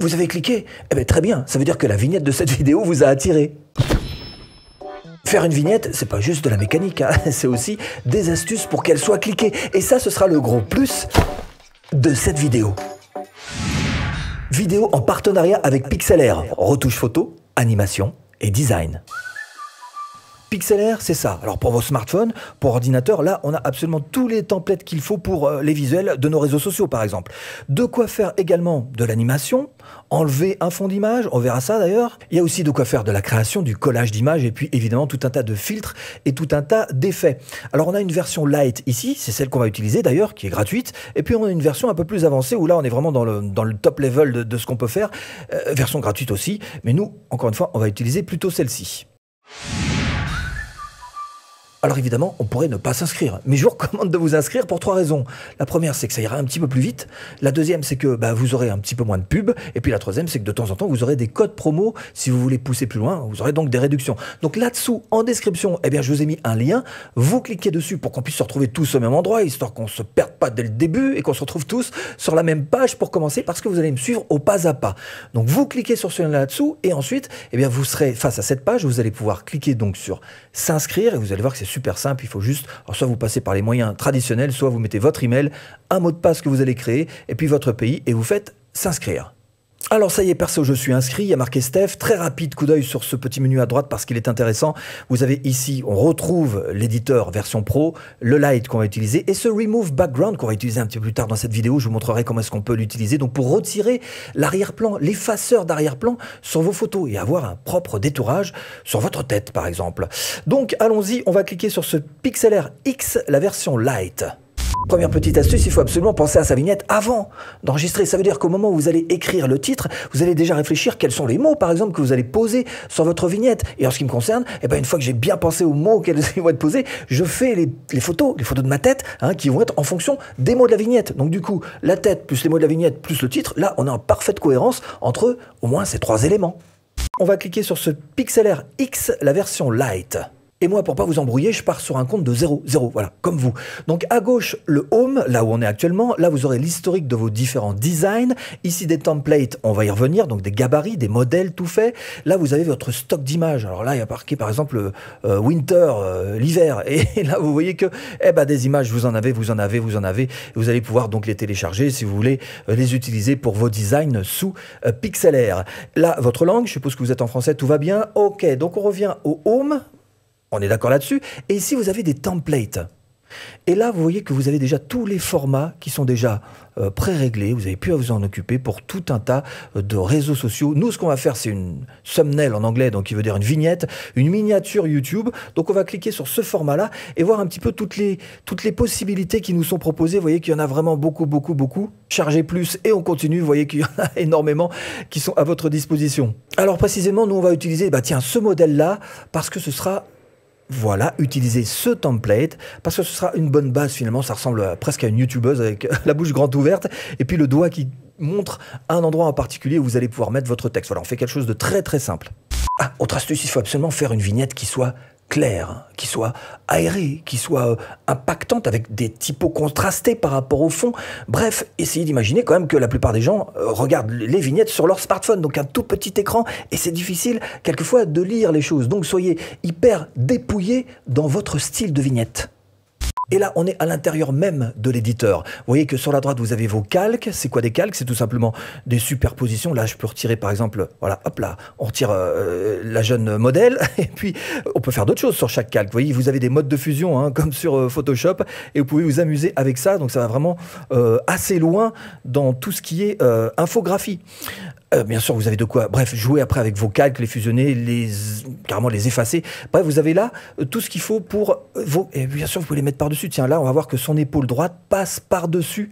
Vous avez cliqué? Eh bien très bien, ça veut dire que la vignette de cette vidéo vous a attiré. Faire une vignette, c'est pas juste de la mécanique, hein, c'est aussi des astuces pour qu'elle soit cliquée. Et ça, ce sera le gros plus de cette vidéo. Vidéo en partenariat avec Pixlr, retouche photo, animation et design. Pixlr, c'est ça. Alors pour vos smartphones, pour ordinateurs, là on a absolument tous les templates qu'il faut pour les visuels de nos réseaux sociaux par exemple. De quoi faire également de l'animation, enlever un fond d'image, on verra ça d'ailleurs. Il y a aussi de quoi faire de la création, du collage d'images et puis évidemment tout un tas de filtres et tout un tas d'effets. Alors on a une version light ici, c'est celle qu'on va utiliser d'ailleurs, qui est gratuite. Et puis on a une version un peu plus avancée où là on est vraiment dans le top level de ce qu'on peut faire. Version gratuite aussi, mais nous, encore une fois, on va utiliser plutôt celle-ci. Alors évidemment, on pourrait ne pas s'inscrire, mais je vous recommande de vous inscrire pour 3 raisons. La première, c'est que ça ira un petit peu plus vite. La deuxième, c'est que vous aurez un petit peu moins de pubs. Et puis la troisième, c'est que de temps en temps, vous aurez des codes promo. Si vous voulez pousser plus loin, vous aurez donc des réductions. Donc là-dessous, en description, eh bien, je vous ai mis un lien. Vous cliquez dessus pour qu'on puisse se retrouver tous au même endroit, histoire qu'on ne se perde pas dès le début et qu'on se retrouve tous sur la même page pour commencer, parce que vous allez me suivre au pas à pas. Donc vous cliquez sur ce lien là-dessous et ensuite, eh bien, vous serez face à cette page. Vous allez pouvoir cliquer donc sur s'inscrire et vous allez voir que c'est super simple, il faut juste, alors soit vous passez par les moyens traditionnels, soit vous mettez votre email, un mot de passe que vous allez créer, et puis votre pays, et vous faites s'inscrire. Alors ça y est, perso, je suis inscrit, il y a marqué Steph, très rapide coup d'œil sur ce petit menu à droite parce qu'il est intéressant. Vous avez ici, on retrouve l'éditeur version pro, le light qu'on va utiliser et ce remove background qu'on va utiliser un petit peu plus tard dans cette vidéo. Je vous montrerai comment est-ce qu'on peut l'utiliser. Donc pour retirer l'arrière-plan, l'effaceur d'arrière-plan sur vos photos et avoir un propre détourage sur votre tête par exemple. Donc allons-y, on va cliquer sur ce Pixlr X, la version light. Première petite astuce, il faut absolument penser à sa vignette avant d'enregistrer. Ça veut dire qu'au moment où vous allez écrire le titre, vous allez déjà réfléchir quels sont les mots, par exemple, que vous allez poser sur votre vignette. Et en ce qui me concerne, eh ben, une fois que j'ai bien pensé aux mots auxquels ils vont être posés, je fais les photos de ma tête hein, qui vont être en fonction des mots de la vignette. Donc du coup, la tête plus les mots de la vignette plus le titre, là, on est en parfaite cohérence entre au moins ces 3 éléments. On va cliquer sur ce Pixlr X, la version light. Et moi, pour pas vous embrouiller, je pars sur un compte de 0, voilà, comme vous. Donc à gauche, le home, là où on est actuellement. Là, vous aurez l'historique de vos différents designs. Ici, des templates, on va y revenir, donc des gabarits, des modèles, tout fait. Là, vous avez votre stock d'images. Alors là, il y a marqué, par exemple, winter, l'hiver. Et là, vous voyez que des images, vous en avez. Et vous allez pouvoir donc les télécharger si vous voulez les utiliser pour vos designs sous Pixlr. Là, votre langue, je suppose que vous êtes en français, tout va bien. Ok, donc on revient au home. On est d'accord là-dessus. Et ici, vous avez des templates. Et là, vous voyez que vous avez déjà tous les formats qui sont déjà pré-réglés. Vous avez pu vous en occuper pour tout un tas de réseaux sociaux. Nous, ce qu'on va faire, c'est une thumbnail en anglais, donc qui veut dire une vignette, une miniature YouTube. Donc, on va cliquer sur ce format-là et voir un petit peu toutes les possibilités qui nous sont proposées. Vous voyez qu'il y en a vraiment beaucoup. Chargez plus et on continue. Vous voyez qu'il y en a énormément qui sont à votre disposition. Alors, précisément, nous, on va utiliser ce modèle-là parce que ce sera... Voilà, utilisez ce template parce que ce sera une bonne base finalement, ça ressemble presque à une youtubeuse avec la bouche grande ouverte et puis le doigt qui montre un endroit en particulier où vous allez pouvoir mettre votre texte. Voilà, on fait quelque chose de très simple. Ah, autre astuce, il faut absolument faire une vignette qui soit claire, qui soit aérée, qui soit impactante avec des typos contrastés par rapport au fond. Bref, essayez d'imaginer quand même que la plupart des gens regardent les vignettes sur leur smartphone, donc un tout petit écran, et c'est difficile quelquefois de lire les choses. Donc soyez hyper dépouillés dans votre style de vignette. Et là, on est à l'intérieur même de l'éditeur. Vous voyez que sur la droite, vous avez vos calques. C'est quoi des calques? C'est tout simplement des superpositions. Là, je peux retirer, par exemple, voilà, hop là, on retire la jeune modèle. Et puis, on peut faire d'autres choses sur chaque calque. Vous voyez, vous avez des modes de fusion, hein, comme sur Photoshop. Et vous pouvez vous amuser avec ça. Donc, ça va vraiment assez loin dans tout ce qui est infographie. Bien sûr, vous avez de quoi, bref, jouer après avec vos calques, les fusionner, carrément les effacer. Bref, vous avez là tout ce qu'il faut pour vos... Et bien sûr, vous pouvez les mettre par-dessus. Tiens, là, on va voir que son épaule droite passe par-dessus.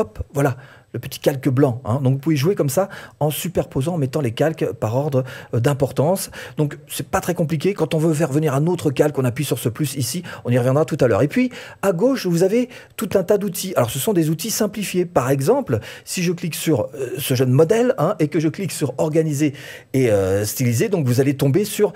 Hop, voilà, le petit calque blanc. Hein. Donc, vous pouvez jouer comme ça en superposant, en mettant les calques par ordre d'importance. Donc, c'est pas très compliqué. Quand on veut faire venir un autre calque, on appuie sur ce plus ici. On y reviendra tout à l'heure. Et puis, à gauche, vous avez tout un tas d'outils. Alors, ce sont des outils simplifiés. Par exemple, si je clique sur ce jeune modèle hein, et que je clique sur « Organiser et styliser », donc vous allez tomber sur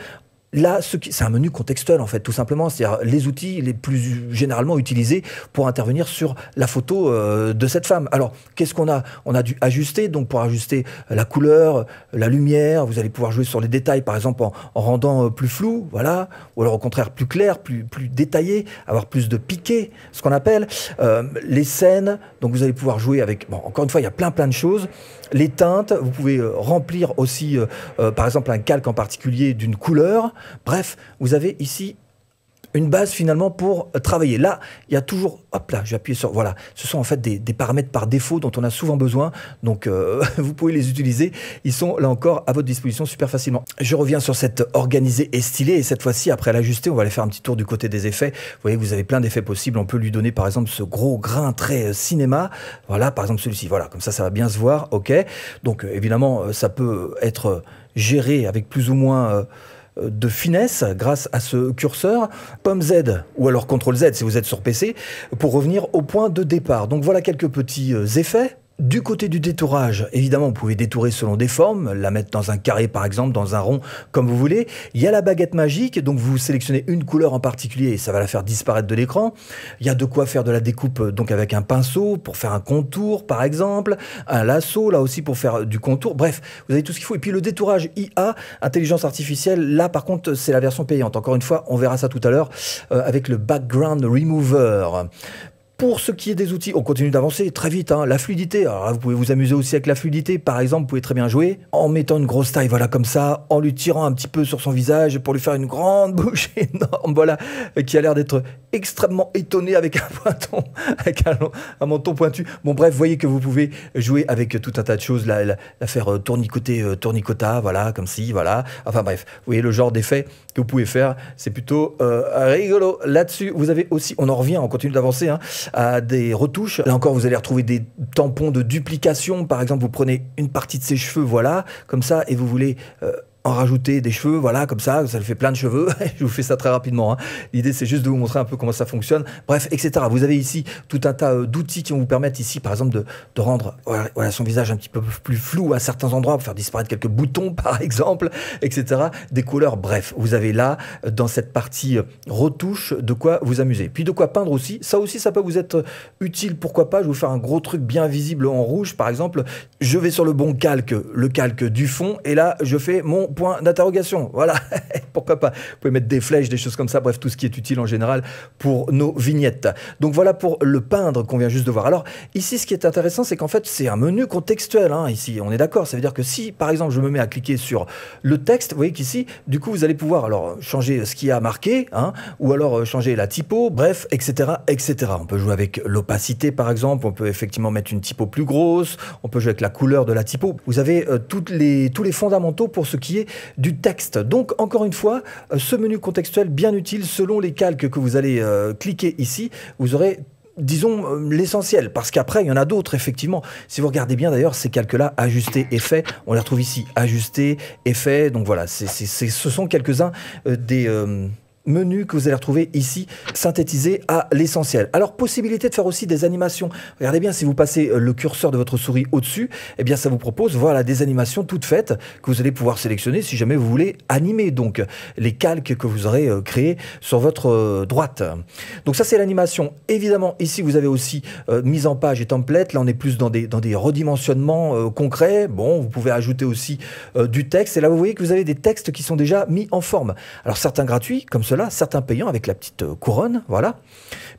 Là, c'est un menu contextuel, en fait, tout simplement. C'est-à-dire les outils les plus généralement utilisés pour intervenir sur la photo de cette femme. Alors, qu'est-ce qu'on a? On a dû ajuster, donc pour ajuster la couleur, la lumière, vous allez pouvoir jouer sur les détails, par exemple, en rendant plus flou, voilà, ou alors au contraire plus clair, plus détaillé, avoir plus de piqué, ce qu'on appelle. Les scènes, donc vous allez pouvoir jouer avec... Bon, encore une fois, il y a plein de choses. Les teintes, vous pouvez remplir aussi, par exemple, un calque en particulier d'une couleur. Bref, vous avez ici une base finalement pour travailler. Là, il y a toujours... Hop là, j'ai appuyé sur... Voilà, ce sont en fait des paramètres par défaut dont on a souvent besoin. Donc, vous pouvez les utiliser. Ils sont là encore à votre disposition super facilement. Je reviens sur cette organisée et stylée. Et cette fois-ci, après l'ajuster, on va aller faire un petit tour du côté des effets. Vous voyez, vous avez plein d'effets possibles. On peut lui donner par exemple ce gros grain très cinéma. Voilà, par exemple celui-ci. Voilà, comme ça, ça va bien se voir. OK. Donc, évidemment, ça peut être géré avec plus ou moins... de finesse grâce à ce curseur, pomme Z ou alors CTRL Z si vous êtes sur PC, pour revenir au point de départ. Donc voilà quelques petits effets. Du côté du détourage, évidemment, vous pouvez détourer selon des formes, la mettre dans un carré par exemple, dans un rond, comme vous voulez. Il y a la baguette magique, donc vous sélectionnez une couleur en particulier et ça va la faire disparaître de l'écran. Il y a de quoi faire de la découpe donc avec un pinceau pour faire un contour par exemple, un lasso là aussi pour faire du contour. Bref, vous avez tout ce qu'il faut. Et puis le détourage IA, intelligence artificielle, là par contre c'est la version payante. Encore une fois, on verra ça tout à l'heure avec le background remover. Pour ce qui est des outils, on continue d'avancer très vite. Hein. La fluidité, alors là, vous pouvez vous amuser aussi avec la fluidité. Par exemple, vous pouvez très bien jouer en mettant une grosse taille, voilà, comme ça, en lui tirant un petit peu sur son visage pour lui faire une grande bouche énorme, voilà, qui a l'air d'être extrêmement étonnée avec un pointon, avec un menton pointu. Bon, bref, vous voyez que vous pouvez jouer avec tout un tas de choses, la faire tournicoter, tournicota, voilà, comme si, voilà. Enfin bref, vous voyez le genre d'effet que vous pouvez faire, c'est plutôt rigolo. Là-dessus, vous avez aussi, on en revient, on continue d'avancer, hein, à des retouches. Là encore, vous allez retrouver des tampons de duplication. Par exemple, vous prenez une partie de ses cheveux, voilà, comme ça, et vous voulez en rajouter des cheveux, voilà, comme ça, ça lui fait plein de cheveux. Je vous fais ça très rapidement. Hein. L'idée, c'est juste de vous montrer un peu comment ça fonctionne. Bref, etc. Vous avez ici tout un tas d'outils qui vont vous permettre ici, par exemple, de rendre voilà, son visage un petit peu plus flou à certains endroits, pour faire disparaître quelques boutons, par exemple, etc. Des couleurs, bref. Vous avez là, dans cette partie retouche, de quoi vous amuser. Puis de quoi peindre aussi. Ça aussi, ça peut vous être utile, pourquoi pas. Je vais vous faire un gros truc bien visible en rouge, par exemple. Je vais sur le bon calque, le calque du fond, et là, je fais mon point d'interrogation, voilà, pourquoi pas. Vous pouvez mettre des flèches, des choses comme ça, bref, tout ce qui est utile en général pour nos vignettes. Donc voilà pour le peindre qu'on vient juste de voir. Alors ici, ce qui est intéressant, c'est qu'en fait, c'est un menu contextuel, hein, ici, on est d'accord. Ça veut dire que si, par exemple, je me mets à cliquer sur le texte, vous voyez qu'ici, du coup, vous allez pouvoir alors changer ce qu'il y a marqué, hein, ou alors changer la typo, bref, etc., etc. On peut jouer avec l'opacité, par exemple, on peut effectivement mettre une typo plus grosse, on peut jouer avec la couleur de la typo. Vous avez tous les fondamentaux pour ce qui est du texte. Donc encore une fois, ce menu contextuel bien utile. Selon les calques que vous allez cliquer ici, vous aurez, disons, l'essentiel, parce qu'après il y en a d'autres effectivement. Si vous regardez bien d'ailleurs ces calques là, ajustés, effets, on les retrouve ici, ajustés, effets. Donc voilà, ce sont quelques-uns des menus que vous allez retrouver ici, synthétisés à l'essentiel. Alors, possibilité de faire aussi des animations. Regardez bien, si vous passez le curseur de votre souris au-dessus, eh bien, ça vous propose, voilà, des animations toutes faites que vous allez pouvoir sélectionner si jamais vous voulez animer, donc, les calques que vous aurez créés sur votre droite. Donc, ça, c'est l'animation. Évidemment, ici, vous avez aussi mise en page et template. Là, on est plus dans des redimensionnements concrets. Bon, vous pouvez ajouter aussi du texte. Et là, vous voyez que vous avez des textes qui sont déjà mis en forme. Alors, certains gratuits, comme cela, certains payants avec la petite couronne, voilà.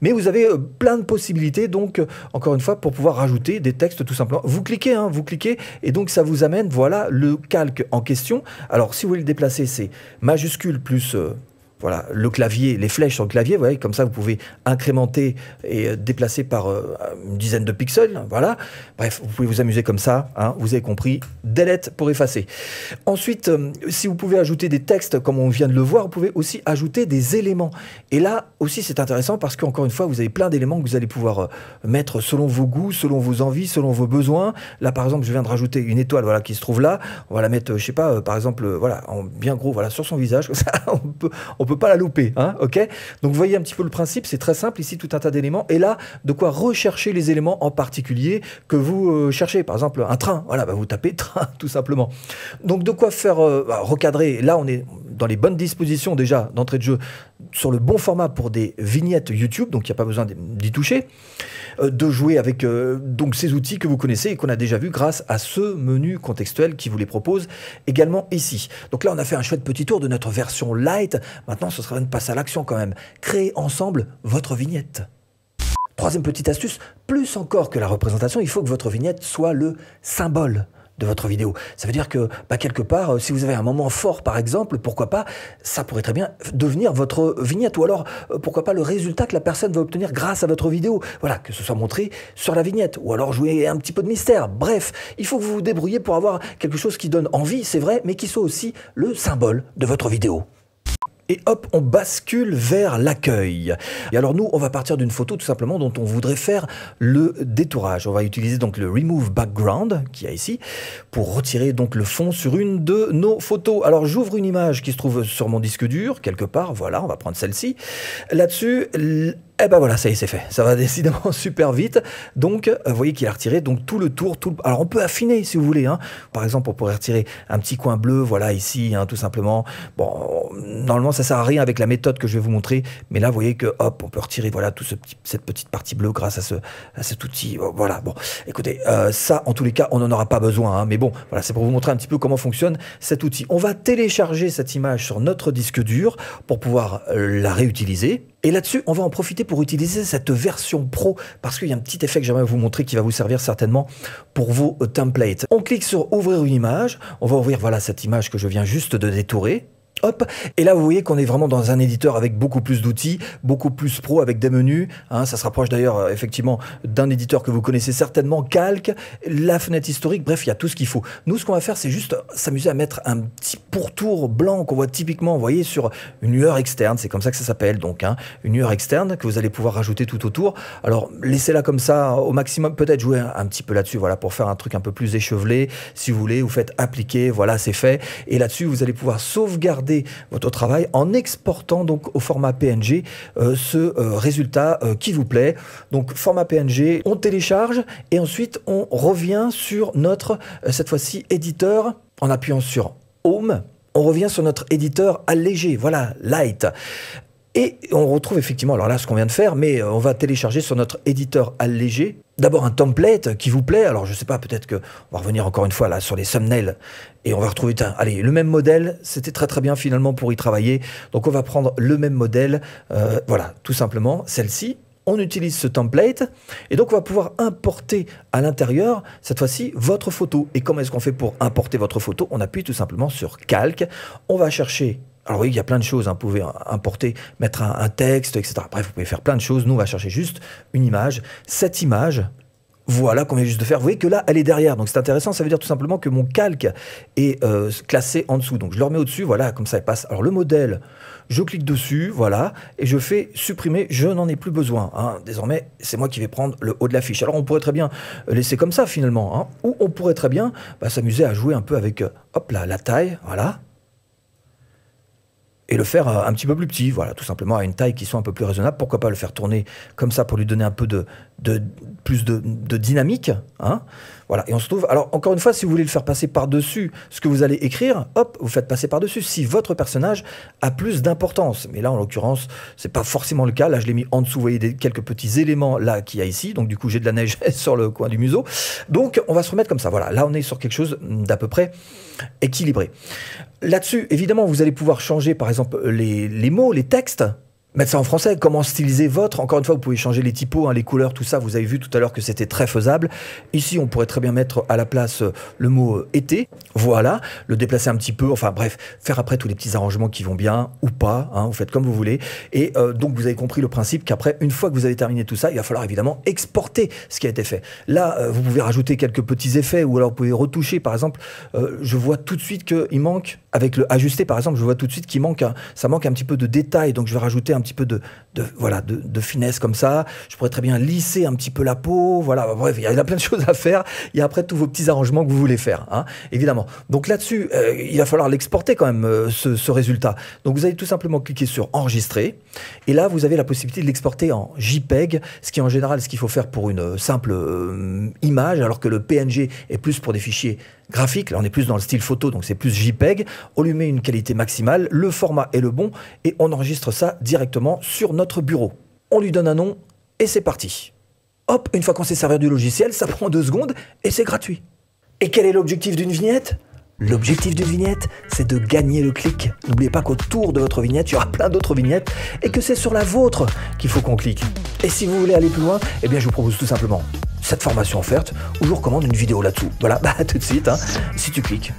Mais vous avez plein de possibilités, donc, encore une fois, pour pouvoir rajouter des textes tout simplement. Vous cliquez, hein, vous cliquez, et donc ça vous amène, voilà, le calque en question. Alors, si vous voulez le déplacer, c'est majuscule plus... voilà, le clavier, les flèches sur le clavier, vous voyez, comme ça vous pouvez incrémenter et déplacer par une dizaine de pixels, voilà. Bref, vous pouvez vous amuser comme ça, hein, vous avez compris, delete pour effacer. Ensuite, si vous pouvez ajouter des textes, comme on vient de le voir, vous pouvez aussi ajouter des éléments. Et là aussi, c'est intéressant parce qu'encore une fois, vous avez plein d'éléments que vous allez pouvoir mettre selon vos goûts, selon vos envies, selon vos besoins. Là, par exemple, je viens de rajouter une étoile, voilà, qui se trouve là. On va la mettre, je sais pas, par exemple, voilà, en bien gros, voilà, sur son visage, comme ça, on peut pas la louper, hein, ok. Donc vous voyez un petit peu le principe, c'est très simple, ici tout un tas d'éléments, et là de quoi rechercher les éléments en particulier que vous cherchez. Par exemple un train, voilà, bah, vous tapez train tout simplement. Donc de quoi faire recadrer, là on est dans les bonnes dispositions déjà d'entrée de jeu, sur le bon format pour des vignettes YouTube, donc il n'y a pas besoin d'y toucher, de jouer avec donc ces outils que vous connaissez et qu'on a déjà vu grâce à ce menu contextuel qui vous les propose également ici. Donc là, on a fait un chouette petit tour de notre version light. Maintenant, ce sera une passe à l'action quand même. Créez ensemble votre vignette. Troisième petite astuce, plus encore que la représentation, il faut que votre vignette soit le symbole de votre vidéo. Ça veut dire que quelque part, si vous avez un moment fort par exemple, pourquoi pas, ça pourrait très bien devenir votre vignette, ou alors pourquoi pas le résultat que la personne va obtenir grâce à votre vidéo, voilà, que ce soit montré sur la vignette, ou alors jouer un petit peu de mystère. Bref, il faut que vous vous débrouillez pour avoir quelque chose qui donne envie, c'est vrai, mais qui soit aussi le symbole de votre vidéo. Et hop, on bascule vers l'accueil. Et alors nous, on va partir d'une photo tout simplement dont on voudrait faire le détourage. On va utiliser donc le Remove Background qu'il y a ici pour retirer donc le fond sur une de nos photos. Alors j'ouvre une image qui se trouve sur mon disque dur, quelque part, voilà, on va prendre celle-ci. Là-dessus, eh ben voilà, ça y est, c'est fait. Ça va décidément super vite. Donc, vous voyez qu'il a retiré donc tout le tour. Alors, on peut affiner si vous voulez, hein. Par exemple, on pourrait retirer un petit coin bleu, voilà, ici, hein, tout simplement. Bon, normalement, ça sert à rien avec la méthode que je vais vous montrer. Mais là, vous voyez que, hop, on peut retirer, voilà, tout cette petite partie bleue grâce à cet outil. Voilà, bon, écoutez, ça, en tous les cas, on n'en aura pas besoin, hein. Mais bon, voilà, c'est pour vous montrer un petit peu comment fonctionne cet outil. On va télécharger cette image sur notre disque dur pour pouvoir la réutiliser. Et là-dessus, on va en profiter pour utiliser cette version pro, parce qu'il y a un petit effet que j'aimerais vous montrer qui va vous servir certainement pour vos templates. On clique sur ouvrir une image, on va ouvrir voilà cette image que je viens juste de détourer. Hop, et là vous voyez qu'on est vraiment dans un éditeur avec beaucoup plus d'outils, beaucoup plus pro avec des menus, hein, ça se rapproche d'ailleurs effectivement d'un éditeur que vous connaissez certainement, Calc, la fenêtre historique, bref il y a tout ce qu'il faut. Nous ce qu'on va faire c'est juste s'amuser à mettre un petit pourtour blanc qu'on voit typiquement, vous voyez, sur une lueur externe, c'est comme ça que ça s'appelle donc, hein, une lueur externe que vous allez pouvoir rajouter tout autour. Alors laissez-la comme ça au maximum, peut-être jouer un petit peu là-dessus, voilà, pour faire un truc un peu plus échevelé, si vous voulez, vous faites appliquer, voilà c'est fait, et là-dessus vous allez pouvoir sauvegarder votre travail en exportant donc au format PNG ce résultat qui vous plaît. Donc format PNG, on télécharge et ensuite on revient sur notre, cette fois-ci, éditeur en appuyant sur Home. On revient sur notre éditeur allégé, voilà, Light. Et on retrouve effectivement, alors là ce qu'on vient de faire, mais on va télécharger sur notre éditeur allégé d'abord un template qui vous plaît. Alors je sais pas, peut-être que on va revenir encore une fois là sur les thumbnails et on va retrouver, tiens, allez, le même modèle, c'était très très bien finalement pour y travailler. Donc on va prendre le même modèle, voilà, tout simplement celle-ci. On utilise ce template et donc on va pouvoir importer à l'intérieur, cette fois-ci, votre photo. Et comment est-ce qu'on fait pour importer votre photo? On appuie tout simplement sur Calque, on va chercher. Alors oui, il y a plein de choses, hein. Vous pouvez importer, mettre un texte, etc. Bref, vous pouvez faire plein de choses. Nous, on va chercher juste une image. Cette image, voilà qu'on vient juste de faire. Vous voyez que là, elle est derrière. Donc c'est intéressant, ça veut dire tout simplement que mon calque est classé en dessous. Donc je le remets au-dessus, voilà, comme ça, elle passe. Alors le modèle, je clique dessus, voilà, et je fais supprimer, je n'en ai plus besoin, hein. Désormais, c'est moi qui vais prendre le haut de la fiche. Alors on pourrait très bien laisser comme ça finalement, hein, ou on pourrait très bien s'amuser à jouer un peu avec, hop là, la taille, voilà. Et le faire un petit peu plus petit, voilà, tout simplement à une taille qui soit un peu plus raisonnable. Pourquoi pas le faire tourner comme ça pour lui donner un peu plus de dynamique, hein. Voilà, et on se trouve. Alors encore une fois, si vous voulez le faire passer par-dessus ce que vous allez écrire, hop, vous faites passer par-dessus si votre personnage a plus d'importance. Mais là, en l'occurrence, c'est pas forcément le cas. Là, je l'ai mis en dessous, vous voyez quelques petits éléments là qu'il y a ici. Donc du coup, j'ai de la neige sur le coin du museau. Donc on va se remettre comme ça. Voilà, là on est sur quelque chose d'à peu près équilibré. Là-dessus, évidemment, vous allez pouvoir changer par exemple les mots, les textes. Mettre ça en français, comment styliser votre. Encore une fois, vous pouvez changer les typos, hein, les couleurs, tout ça. Vous avez vu tout à l'heure que c'était très faisable. Ici, on pourrait très bien mettre à la place le mot « été ». Voilà, le déplacer un petit peu. Enfin bref, faire après tous les petits arrangements qui vont bien ou pas. Hein, vous faites comme vous voulez. Et donc, vous avez compris le principe qu'après, une fois que vous avez terminé tout ça, il va falloir évidemment exporter ce qui a été fait. Là, vous pouvez rajouter quelques petits effets ou alors vous pouvez retoucher. Par exemple, je vois tout de suite qu'il manque, avec le « ajuster » par exemple, je vois tout de suite qu'il manque, ça manque un petit peu de détails. Donc, je vais rajouter un petit peu de finesse comme ça. Je pourrais très bien lisser un petit peu la peau, voilà, bref, il y a plein de choses à faire. Il y a après tous vos petits arrangements que vous voulez faire, hein, évidemment. Donc là-dessus, il va falloir l'exporter quand même, ce résultat. Donc vous allez tout simplement cliquer sur enregistrer et là vous avez la possibilité de l'exporter en JPEG, ce qui est en général ce qu'il faut faire pour une simple image, alors que le PNG est plus pour des fichiers graphique, là on est plus dans le style photo, donc c'est plus JPEG, on lui met une qualité maximale, le format est le bon, et on enregistre ça directement sur notre bureau. On lui donne un nom, et c'est parti. Hop, une fois qu'on s'est servi du logiciel, ça prend 2 secondes, et c'est gratuit. Et quel est l'objectif d'une vignette ? L'objectif d'une vignette, c'est de gagner le clic. N'oubliez pas qu'autour de votre vignette, il y aura plein d'autres vignettes, et que c'est sur la vôtre qu'il faut qu'on clique. Et si vous voulez aller plus loin, eh bien je vous propose tout simplement cette formation offerte, où je vous recommande une vidéo là-dessous. Voilà, bah tout de suite, hein, si tu cliques,